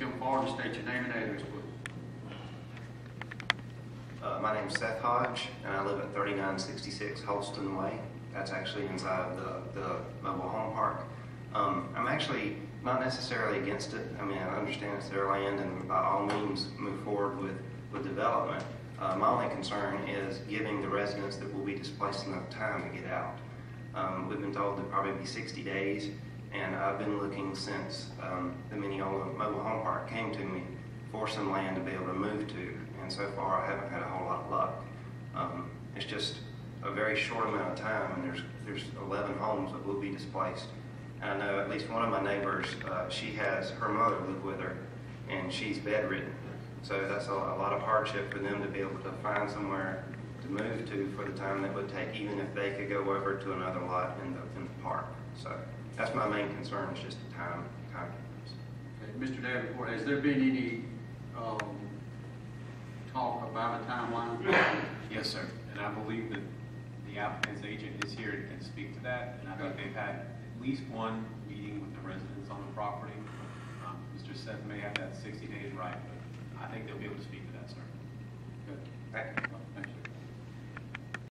come forward and state your name and address, please. My name's Seth Hodge, and I live at 3966 Holston Way. That's actually inside the mobile home park. I'm actually not necessarily against it. I mean, I understand it's their land, and by all means move forward with development. My only concern is giving the residents that will be displaced enough time to get out. We've been told it'd probably be 60 days, and I've been looking since the Mineola Mobile Home Park came to me for some land to be able to move to, and so far I haven't had a whole lot of luck. It's just a very short amount of time, and there's 11 homes that will be displaced. And I know at least one of my neighbors, she has her mother live with her, and she's bedridden. So that's a lot of hardship for them to be able to find somewhere to move to for the time that would take, even if they could go over to another lot in the park. So that's my main concern, is just the time. Okay, Mr. Davenport, has there been any talk about a timeline? Yes, sir. And I believe that the applicant's agent is here and can speak to that. And I think they've had at least one meeting with the residents on the property. Mr. Seth may have that 60 days right, but I think they'll be able to speak to that, sir. Good. Thank you.